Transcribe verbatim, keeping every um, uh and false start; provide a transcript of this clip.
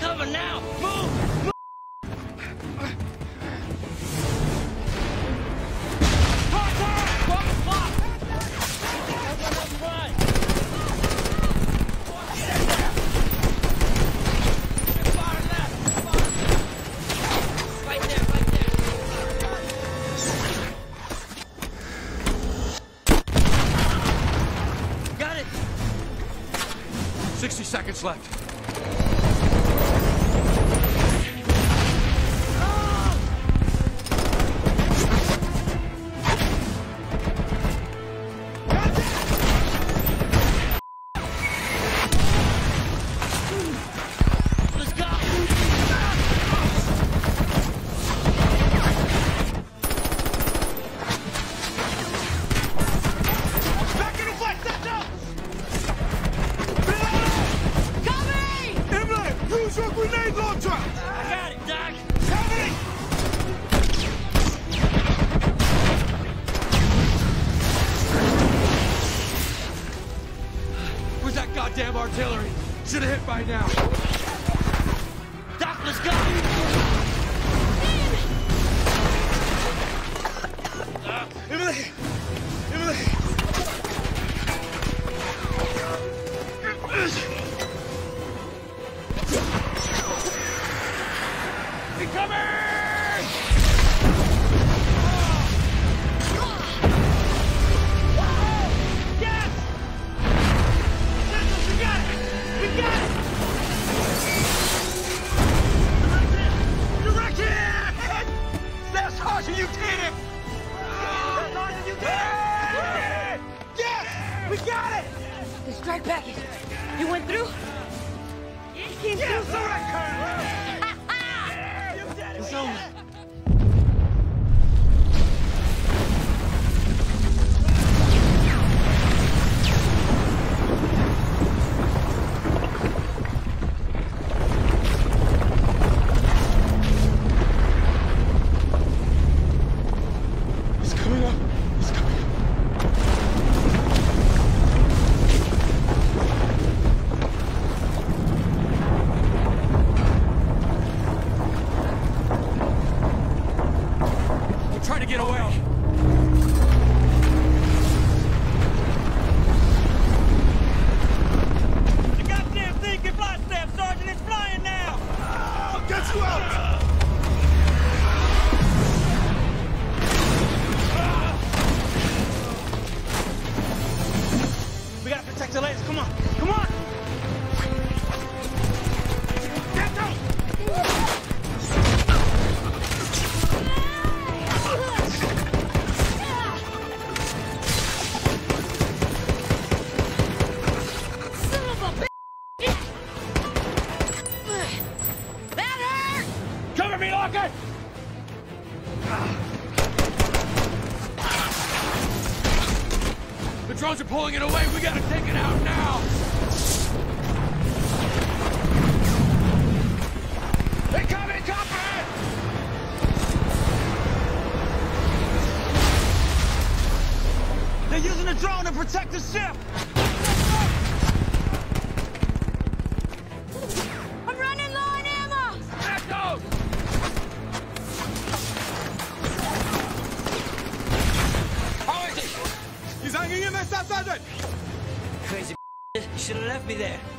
cover now! Move! Move! sixty seconds left. Damn artillery! Should have hit by now. Doc, let's go! Damn it! Uh, Emily! Emily! Incoming! You did it! Oh, you did it! Yes! We got it! The strike package. You went through? You came yes, through. All right, Colonel. You did it! It's over. Trying to get away. The goddamn thing can fly, Staff Sergeant. It's flying now. I'll get you out. We gotta protect the ladies. Come on. Come on. Get down. The drones are pulling it away. We gotta take it out now. They come in, come in. They're using the drone to protect the ship. I'm running low on ammo. Echo. Crazy, you should have left me there.